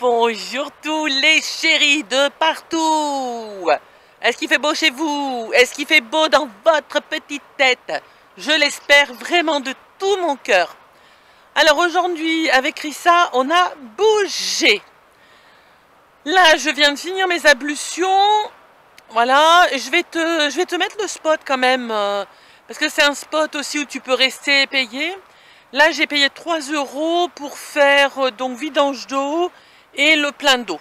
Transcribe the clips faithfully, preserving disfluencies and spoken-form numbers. Bonjour tous les chéris de partout. Est-ce qu'il fait beau chez vous? Est-ce qu'il fait beau dans votre petite tête? Je l'espère vraiment de tout mon cœur. Alors aujourd'hui, avec Krissa, on a bougé. Là, je viens de finir mes ablutions. Voilà, je vais te, je vais te mettre le spot quand même. Euh, parce que c'est un spot aussi où tu peux rester payé. Là, j'ai payé trois euros pour faire euh, donc vidange d'eau et le plein d'eau.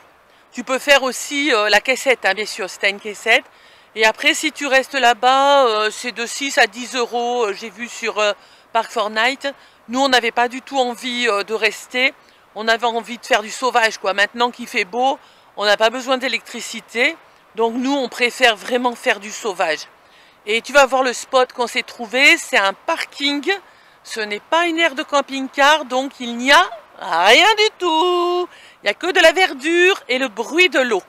Tu peux faire aussi euh, la caissette, hein, bien sûr, si tu as une caissette. Et après, si tu restes là-bas, euh, c'est de six à dix euros. J'ai vu sur euh, Park for night. Nous, on n'avait pas du tout envie euh, de rester. On avait envie de faire du sauvage, quoi. Maintenant qu'il fait beau, on n'a pas besoin d'électricité. Donc nous, on préfère vraiment faire du sauvage. Et tu vas voir le spot qu'on s'est trouvé. C'est un parking. Ce n'est pas une aire de camping-car, donc il n'y a rien du tout. Il n'y a que de la verdure et le bruit de l'eau.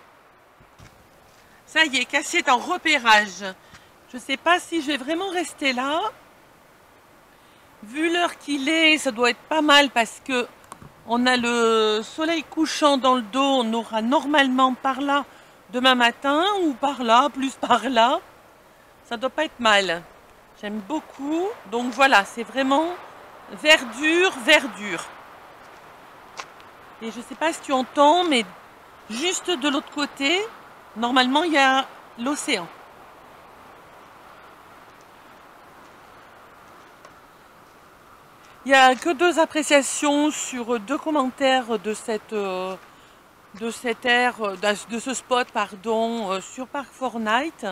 Ça y est, Cassie est en repérage. Je ne sais pas si je vais vraiment rester là. Vu l'heure qu'il est, ça doit être pas mal parce que on a le soleil couchant dans le dos. On aura normalement par là demain matin ou par là, plus par là. Ça doit pas être mal. J'aime beaucoup. Donc voilà, c'est vraiment verdure, verdure. Et je sais pas si tu entends, mais juste de l'autre côté, normalement, il y a l'océan. Il n'y a que deux appréciations sur deux commentaires de cette, de cette aire, de ce spot, pardon, sur Park for night.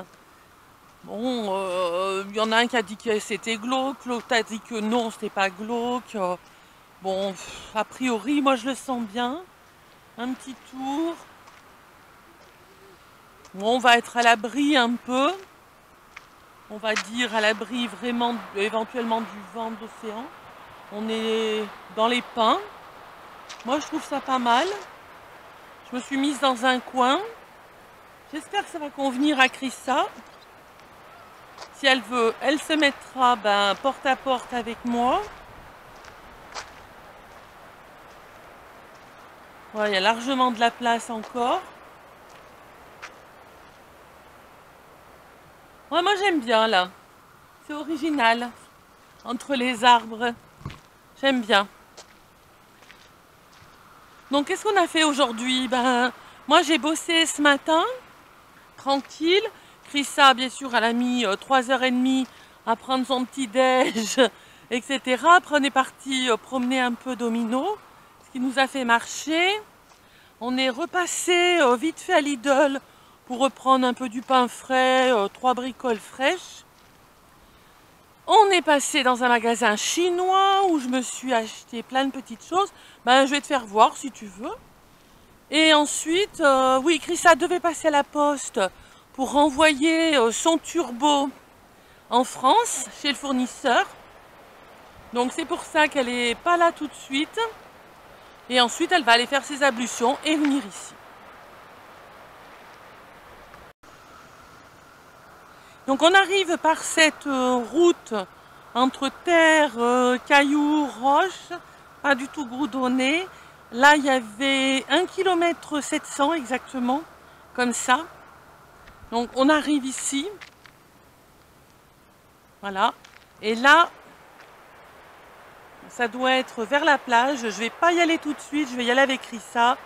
Bon, euh, il y en a un qui a dit que c'était glauque, l'autre a dit que non, c'était pas glauque. Bon, a priori, moi je le sens bien. Un petit tour. Bon, on va être à l'abri un peu. On va dire à l'abri vraiment, éventuellement, du vent d'océan. On est dans les pins. Moi, je trouve ça pas mal. Je me suis mise dans un coin. J'espère que ça va convenir à Krissa. Si elle veut, elle se mettra ben, porte à porte avec moi. Ouais, il y a largement de la place encore. Ouais, moi, j'aime bien, là. C'est original. Entre les arbres. J'aime bien. Donc, qu'est-ce qu'on a fait aujourd'hui? Ben, moi, j'ai bossé ce matin, tranquille. Krissa, bien sûr, elle a mis euh, trois heures trente à prendre son petit-déj, et cetera. Après, on est parti euh, promener un peu Domino, ce qui nous a fait marcher. On est repassé euh, vite fait à Lidl pour reprendre un peu du pain frais, euh, trois bricoles fraîches. On est passé dans un magasin chinois où je me suis acheté plein de petites choses. Ben, je vais te faire voir si tu veux. Et ensuite, euh, oui, Krissa devait passer à la poste pour envoyer euh, son turbo en France chez le fournisseur. Donc c'est pour ça qu'elle n'est pas là tout de suite. Et ensuite, elle va aller faire ses ablutions et venir ici. Donc on arrive par cette euh, route entre terre, euh, cailloux, roches, pas du tout goudronnée. Là, il y avait un kilomètre sept cents exactement, comme ça. Donc on arrive ici. Voilà. Et là, ça doit être vers la plage. Je ne vais pas y aller tout de suite, je vais y aller avec Krissa.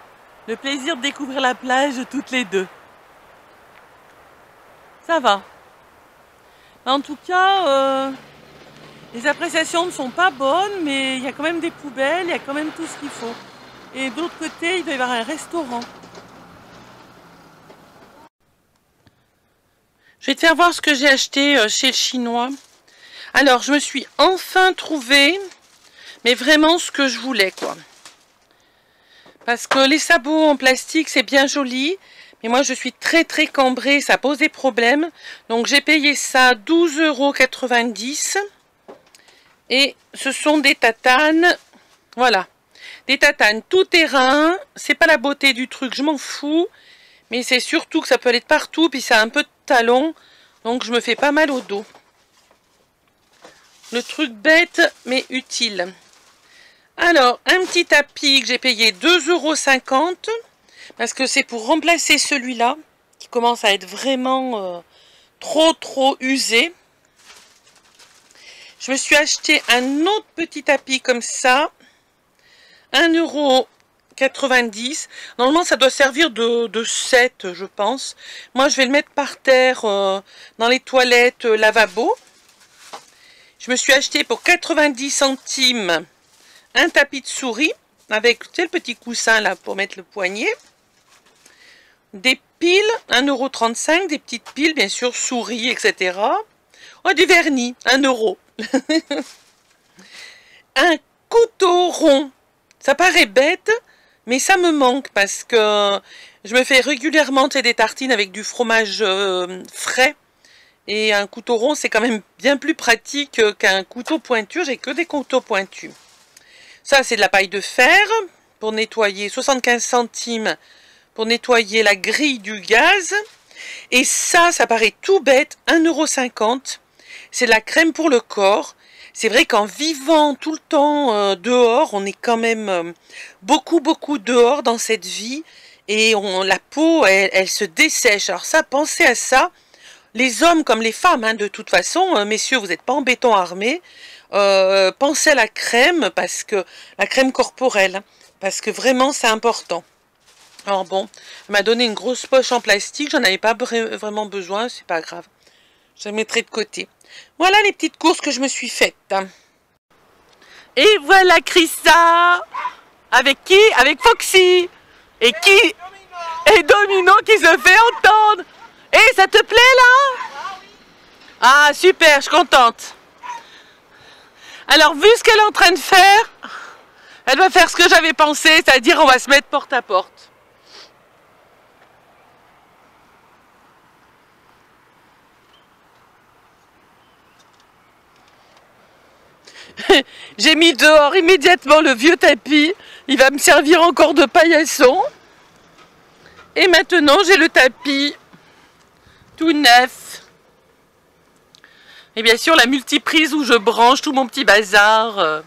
Le plaisir de découvrir la plage toutes les deux. Ça va. En tout cas, euh, les appréciations ne sont pas bonnes, mais il y a quand même des poubelles, il y a quand même tout ce qu'il faut. Et de l'autre côté, il doit y avoir un restaurant. Je vais te faire voir ce que j'ai acheté chez le chinois. Alors, je me suis enfin trouvée, mais vraiment ce que je voulais, quoi. Parce que les sabots en plastique, c'est bien joli. Mais moi, je suis très, très cambrée. Ça pose des problèmes. Donc, j'ai payé ça douze euros quatre-vingt-dix. Et ce sont des tatanes. Voilà. Des tatanes tout terrain. C'est pas la beauté du truc. Je m'en fous. Mais c'est surtout que ça peut aller de partout. Puis, ça a un peu de talon. Donc, je me fais pas mal au dos. Le truc bête, mais utile. Alors, un petit tapis que j'ai payé deux euros cinquante parce que c'est pour remplacer celui-là qui commence à être vraiment euh, trop trop usé. Je me suis acheté un autre petit tapis comme ça, un euro quatre-vingt-dix. Normalement, ça doit servir de, de set, je pense. Moi, je vais le mettre par terre euh, dans les toilettes euh, lavabo. Je me suis acheté pour quatre-vingt-dix centimes un tapis de souris avec, tu sais, le petit coussin là pour mettre le poignet. Des piles, un euro trente-cinq, des petites piles, bien sûr, souris, et cetera. Oh, du vernis, un euro. Un couteau rond. Ça paraît bête, mais ça me manque parce que je me fais régulièrement des tartines avec du fromage euh, frais. Et un couteau rond, c'est quand même bien plus pratique qu'un couteau pointu. J'ai que des couteaux pointus. Ça, c'est de la paille de fer pour nettoyer, soixante-quinze centimes pour nettoyer la grille du gaz. Et ça, ça paraît tout bête, un euro cinquante. C'est de la crème pour le corps. C'est vrai qu'en vivant tout le temps euh, dehors, on est quand même euh, beaucoup, beaucoup dehors dans cette vie. Et on, la peau, elle, elle se dessèche. Alors ça, pensez à ça. Les hommes comme les femmes, hein, de toute façon, euh, messieurs, vous n'êtes pas en béton armé. Euh, pensez à la crème, parce que la crème corporelle, hein, parce que vraiment, c'est important. Alors bon, elle m'a donné une grosse poche en plastique. J'en avais pas vraiment besoin, c'est pas grave. Je la mettrai de côté. Voilà les petites courses que je me suis faites. Et voilà Krissa. Avec qui? Avec Foxy. Et qui? Et Domino qui se fait entendre. Et ça te plaît là? Ah super, je suis contente. Alors vu ce qu'elle est en train de faire, elle va faire ce que j'avais pensé, c'est-à-dire on va se mettre porte à porte. J'ai mis dehors immédiatement le vieux tapis. Il va me servir encore de paillasson. Et maintenant, j'ai le tapis tout neuf. Et bien sûr, la multiprise où je branche tout mon petit bazar.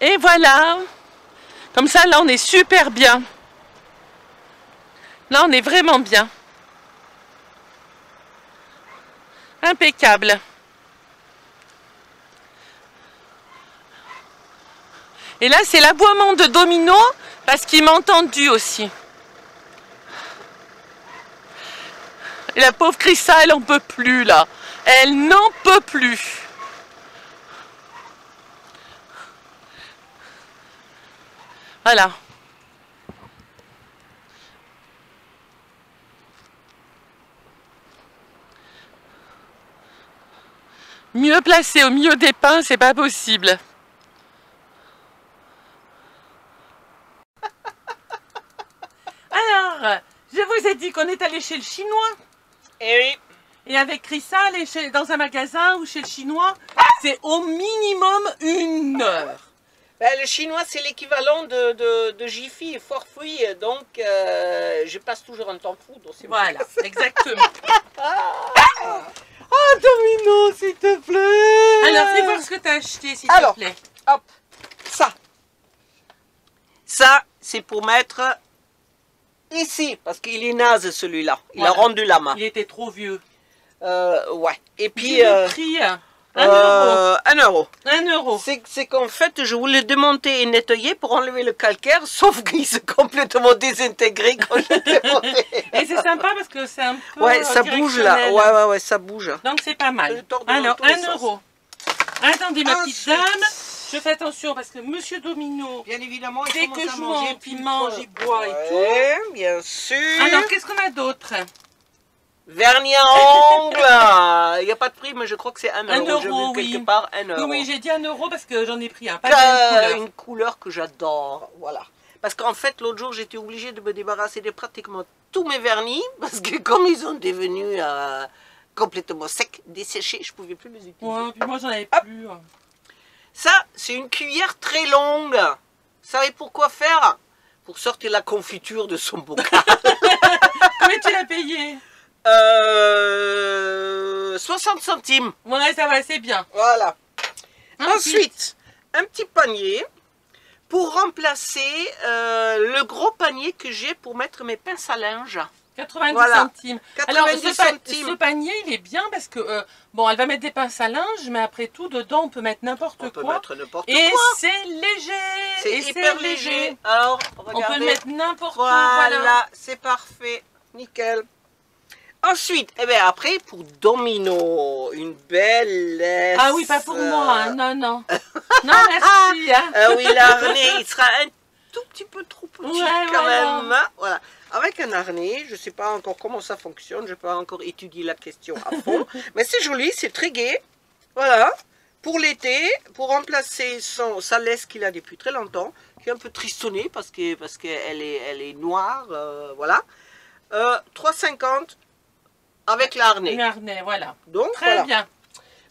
Et voilà. Comme ça, là, on est super bien. Là, on est vraiment bien. Impeccable. Et là, c'est l'aboiement de Domino parce qu'il m'a entendu aussi. Et la pauvre Krissa, elle n'en peut plus là. Elle n'en peut plus. Voilà. Mieux placé au milieu des pins, c'est pas possible. Alors, je vous ai dit qu'on est allé chez le chinois. Eh oui. Et avec Krissa, aller chez, dans un magasin ou chez le chinois, c'est au minimum une heure. Ben, le chinois, c'est l'équivalent de, de, de Jiffy et Forfouille, donc euh, je passe toujours un temps fou. Voilà, exactement. Oh, Domino, s'il te plaît. Alors, fais voir ce que tu as acheté, s'il te plaît. Hop, ça. Ça, c'est pour mettre ici, parce qu'il est naze, celui-là. Il voilà. a rendu la main. Il était trop vieux. Euh, ouais. Et puis... Euh, le prix, hein. un, euh, euro. un euro. Un euro. C'est qu'en fait, je voulais démonter et nettoyer pour enlever le calcaire, sauf qu'il s'est complètement désintégré quand je l'ai démonté. Et c'est sympa parce que c'est un peu... Ouais, ça bouge là. Ouais, ouais, ouais, ça bouge. Donc c'est pas mal. Alors, un euro. Attendez, ma petite dame, je fais attention parce que Monsieur Domino, bien évidemment, dès que je mange, il mange, il boit et tout. Bien sûr. Alors, qu'est-ce qu'on a d'autre? Vernis à ongles. Il n'y a pas de prix, mais je crois que c'est un euro. J'ai vu quelque oui. part un euro. Oui, j'ai dit un euro parce que j'en ai pris un. Pas que, couleur. Une couleur que j'adore. Voilà. Parce qu'en fait, l'autre jour, j'étais obligée de me débarrasser de pratiquement tous mes vernis parce que comme ils sont devenus euh, complètement secs, desséchés, je ne pouvais plus les utiliser. Ouais, puis moi, j'en avais Hop. plus. Ça, c'est une cuillère très longue. Vous savez pourquoi faire? Pour sortir la confiture de son bocal. Combien tu l'as payé? Euh, soixante centimes. Ouais, ça va, c'est bien. Voilà. Ensuite, un petit panier pour remplacer euh, le gros panier que j'ai pour mettre mes pinces à linge. quatre-vingt-dix voilà. centimes. quatre-vingt-dix Alors, ce, centimes. Pa ce panier, il est bien parce que, euh, bon, elle va mettre des pinces à linge, mais après tout, dedans, on peut mettre n'importe quoi. On peut mettre n'importe quoi. Et c'est léger. C'est hyper léger. léger. Alors, regardez. On peut le mettre n'importe voilà, où. Voilà, c'est parfait. Nickel. Ensuite, eh bien, après, pour Domino, une belle laisse. Ah oui, pas pour moi, hein. non, non. Non, merci. Hein. Euh, oui, l'arnais, il sera un tout petit peu trop petit ouais, quand ouais, même. Non. Voilà. Avec un harnais, je ne sais pas encore comment ça fonctionne, je n'ai pas encore étudié la question à fond, mais c'est joli, c'est très gai, voilà, pour l'été, pour remplacer son, sa laisse qu'il a depuis très longtemps, qui est un peu tristonnée parce que parce qu'elle est, elle est noire, euh, voilà, euh, trois cinquante avec l'harnais. L'harnais, voilà, donc très voilà. bien.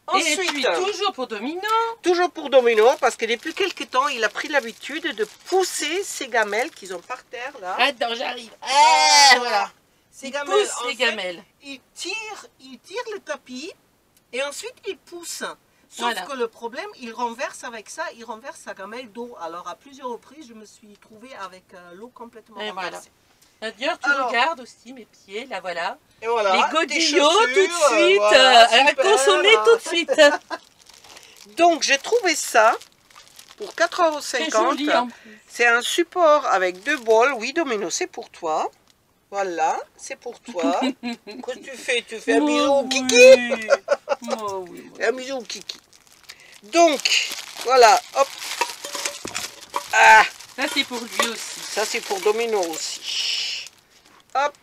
Ensuite, et puis, toujours pour Domino. Toujours pour Domino, parce que depuis quelques temps, il a pris l'habitude de pousser ces gamelles qu'ils ont par terre, là. Attends, j'arrive. Ah, voilà. Ces gamelles, pousse en les fait, gamelles. Il tire, il tire le tapis et ensuite il pousse. Sauf voilà. que le problème, il renverse avec ça, il renverse sa gamelle d'eau. Alors, à plusieurs reprises, je me suis trouvée avec euh, l'eau complètement et renversée. Voilà. D'ailleurs, tu Alors, regardes aussi mes pieds, là, voilà. Et voilà, les godillots tout de suite, voilà, euh, super, à consommer hein. tout de suite. Donc j'ai trouvé ça pour quatre euros cinquante. C'est un support avec deux bols. Oui, Domino, c'est pour toi. Voilà, c'est pour toi. Qu'est-ce que tu fais? Tu fais un bisou au kiki. Oh, oui, oui. Un bisou au kiki. Donc, voilà, hop. Ah. Ça c'est pour lui aussi. Ça c'est pour Domino aussi. Hop.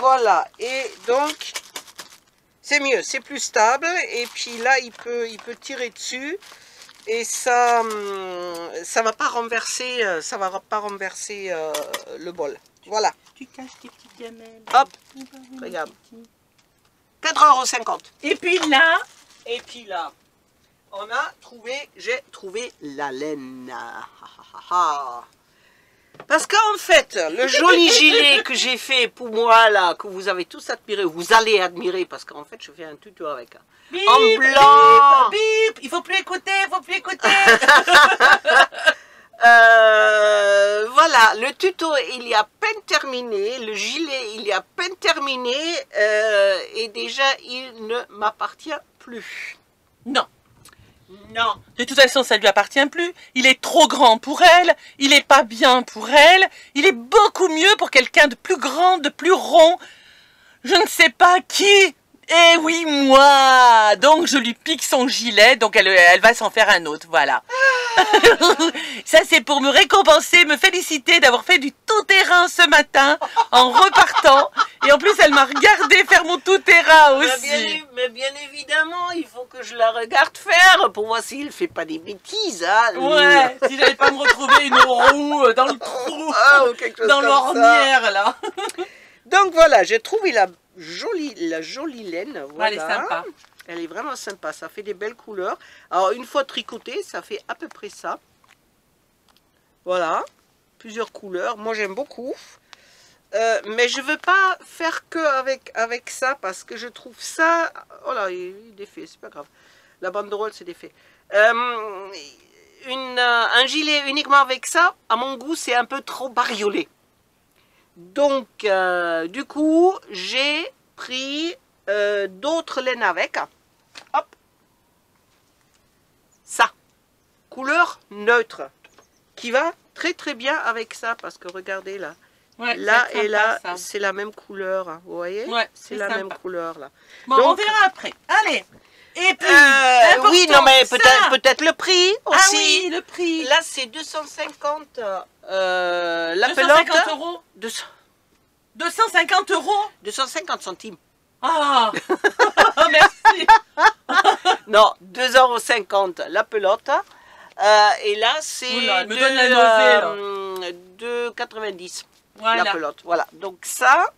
Voilà, et donc, c'est mieux, c'est plus stable, et puis là, il peut, il peut tirer dessus, et ça ça va pas renverser, ça va pas renverser euh, le bol. Voilà. Tu caches tes petites gamelles. Hop, regarde. quatre euros cinquante. Et puis là, et puis là, on a trouvé, j'ai trouvé la laine. Parce qu'en fait, le joli gilet que j'ai fait pour moi, là, que vous avez tous admiré, vous allez admirer, parce qu'en fait, je fais un tuto avec. Hein. Bip, en blanc. Bip, bip, il faut plus écouter, il faut plus écouter. euh, voilà, le tuto, il est à peine terminé. Le gilet, il est à peine terminé. Euh, et déjà, il ne m'appartient plus. Non. Non. De toute façon, ça ne lui appartient plus. Il est trop grand pour elle. Il n'est pas bien pour elle. Il est beaucoup mieux pour quelqu'un de plus grand, de plus rond. Je ne sais pas qui. Eh oui, moi. Donc, je lui pique son gilet. Donc, elle, elle va s'en faire un autre. Voilà. Ah. Ça, c'est pour me récompenser, me féliciter d'avoir fait du tout-terrain ce matin en repartant. Et en plus, elle m'a regardé faire mon tout-terrain aussi. Mais bien, mais bien évidemment, il faut que je la regarde faire pour voir s'il ne fait pas des bêtises. Hein, ouais, si j'allais pas me retrouver une roue dans le trou, ah, ou quelque chose dans l'ornière, là. Donc voilà, j'ai trouvé la jolie, la jolie laine. Voilà. Elle est sympa. Elle est vraiment sympa, ça fait des belles couleurs. Alors, une fois tricotée, ça fait à peu près ça. Voilà, plusieurs couleurs. Moi, j'aime beaucoup. Euh, mais je ne veux pas faire que avec, avec ça parce que je trouve ça... Oh là, il est défait, c'est pas grave. La banderole, c'est défait. Euh, une, euh, un gilet uniquement avec ça, à mon goût, c'est un peu trop bariolé. Donc, euh, du coup, j'ai pris euh, d'autres laines avec. Hop. Ça. Couleur neutre. Qui va très très bien avec ça parce que regardez là. Ouais, là sympa, et là, c'est la même couleur, hein. Vous voyez, ouais, c'est la sympa. même couleur là. Bon, donc, on verra après. Allez. Et puis, euh, oui, non mais peut-être peut-être le prix aussi. Ah oui, le prix. Là, c'est deux cent cinquante. Euh, la deux cent cinquante euros. deux cents... deux cent cinquante euros. deux cent cinquante centimes. Ah. Merci. Non, deux euros cinquante la pelote. Euh, et là, c'est deux euros quatre-vingt-dix. Voilà. La pelote, voilà. Donc ça,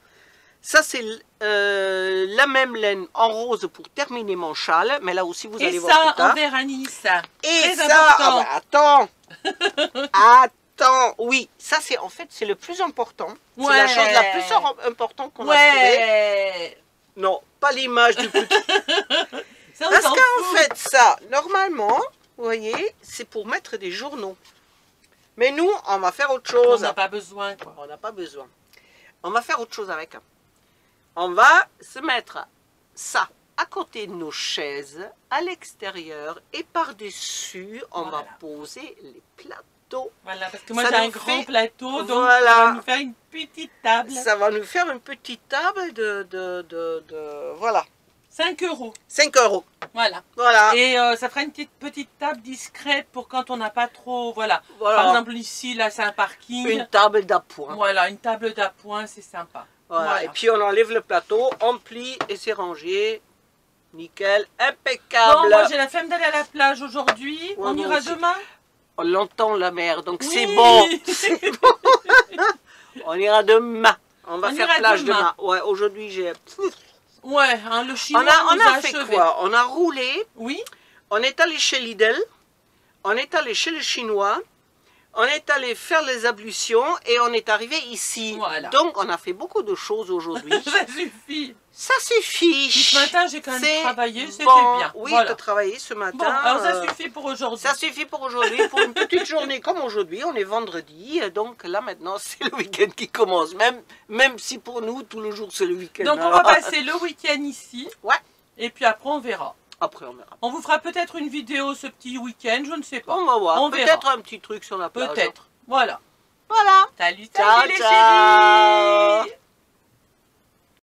ça c'est euh, la même laine en rose pour terminer mon châle. Mais là aussi, vous allez voir plus tard. Et ça, en vernis, ça. Et ça, ah bah, attends, attends, oui. Ça, c'est en fait, c'est le plus important. Ouais. C'est la chose la plus importante qu'on ouais. a trouvée. Non, pas l'image du petit. Ça, parce qu'en fait, ça, normalement, vous voyez, c'est pour mettre des journaux. Mais nous, on va faire autre chose. On n'a pas besoin, quoi. On n'a pas besoin. On va faire autre chose avec. On va se mettre ça à côté de nos chaises, à l'extérieur, et par-dessus, on voilà. va poser les plateaux. Voilà, parce que moi j'ai un grand fait... plateau, donc voilà. ça va nous faire une petite table. Ça va nous faire une petite table de... de, de, de... Voilà. cinq euros. cinq euros. Voilà. Voilà. Et euh, ça fera une petite, petite table discrète pour quand on n'a pas trop... Voilà. voilà. Par exemple, ici, là, c'est un parking. Une table d'appoint. Voilà, une table d'appoint, c'est sympa. Voilà. voilà. Et puis, on enlève le plateau, on plie et c'est rangé. Nickel, impeccable. Bon, moi, j'ai la flemme d'aller à la plage aujourd'hui. Ouais, on ira aussi. Demain. On l'entend, la mer, donc oui. c'est bon. C'est bon. On ira demain. On va on faire plage demain. demain. Ouais, aujourd'hui, j'ai... Ouais, hein, le chinois, on a, on a, a fait achevé. quoi On a roulé, oui. on est allé chez Lidl, on est allé chez les Chinois, on est allé faire les ablutions et on est arrivé ici. Voilà. Donc, on a fait beaucoup de choses aujourd'hui. Ça suffit. Ça suffit. Ce matin, j'ai quand même travaillé, bon. c'était bien. Oui, voilà. tu as travaillé ce matin. Bon, alors ça euh, suffit pour aujourd'hui. Ça suffit pour aujourd'hui, pour une petite journée comme aujourd'hui. On est vendredi, donc là maintenant, c'est le week-end qui commence. Même, même si pour nous, tout le jour, c'est le week-end. Donc, alors. on va passer le week-end ici. Ouais. Et puis après, on verra. Après, on verra. On vous fera peut-être une vidéo ce petit week-end, je ne sais pas. On va voir. Peut-être un petit truc sur la plage. Peut-être. Voilà. Voilà. Salut, salut ciao, les ciao. chéris.